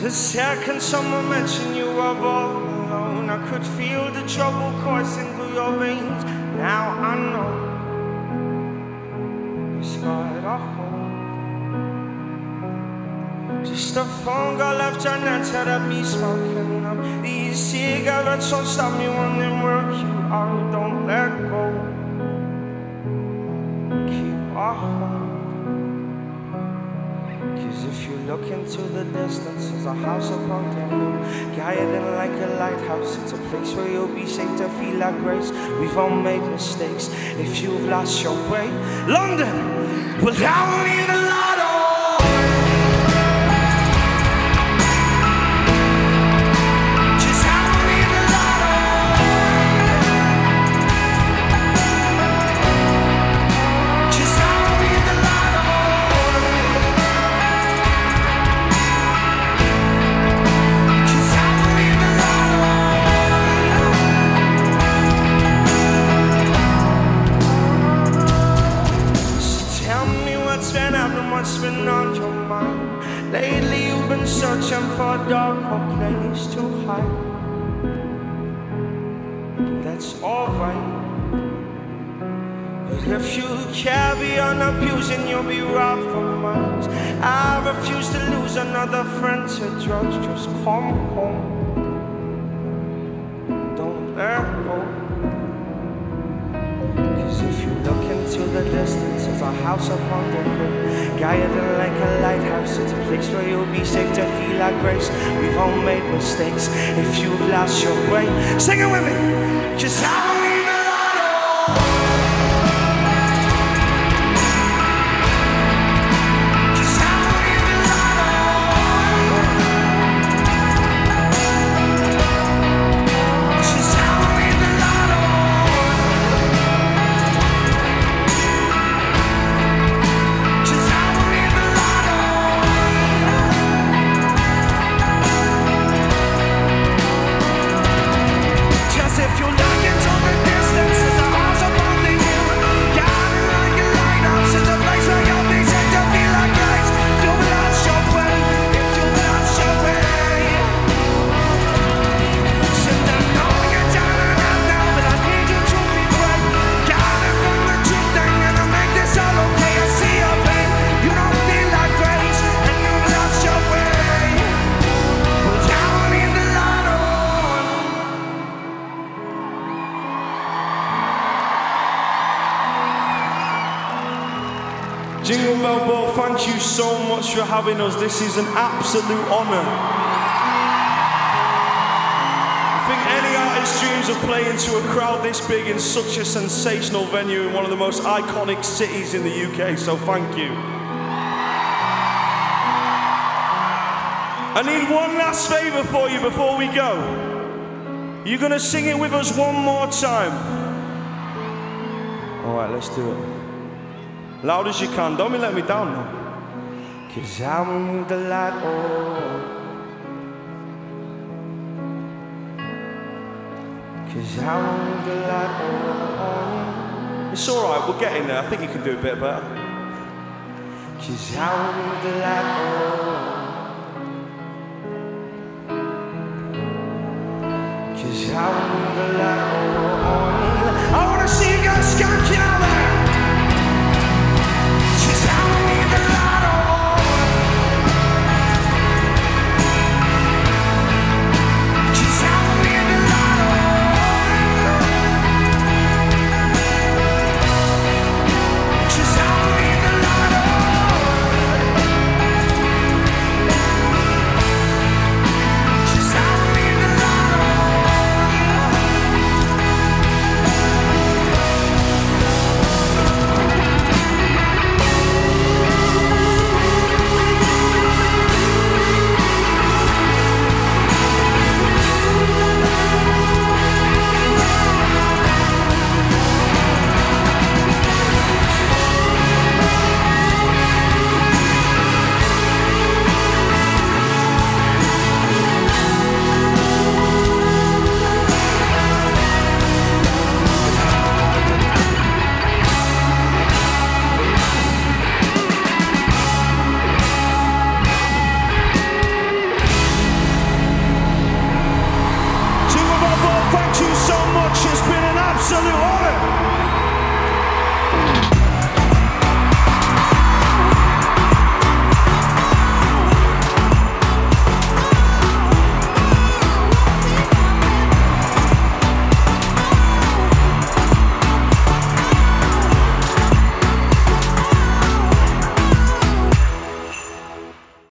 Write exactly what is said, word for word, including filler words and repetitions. The second someone mentioned you were all alone, I could feel the trouble coursing through your veins. Now I know you scarred a hole. Just a phone call left unanswered at me smoking up these cigarettes. Don't stop me wondering where you are. Don't let go. Keep a hold. 'Cause if you look into the distance, there's a house upon the hill, guiding like a lighthouse. It's a place where you'll be safe to feel like grace. We've all made mistakes. If you've lost your way, London will now leave the light on. What's been on your mind? Lately you've been searching for a darker place to hide. That's alright. But if you carry on abusing, you'll be robbed for months. I refuse to lose another friend to drugs. Just come home. Don't let go. If you look into the distance, there's a house upon the hill, guiding like a lighthouse. It's a place where you'll be safe to feel like grace. We've all made mistakes. If you've lost your way, sing it with me. Just how Jingle Bell Ball, thank you so much for having us. This is an absolute honour. I think any artist dreams of playing to a crowd this big in such a sensational venue in one of the most iconic cities in the U K, so thank you. I need one last favour for you before we go. You're going to sing it with us one more time. Alright, let's do it. Loud as you can, don't let me down now. 'Cause I moved the light on. 'Cause I moved the light on. It's alright, we're getting there. I think you can do a bit better. 'Cause I moved the light on. 'Cause I moved the light on. I wanna see you guys skank your way.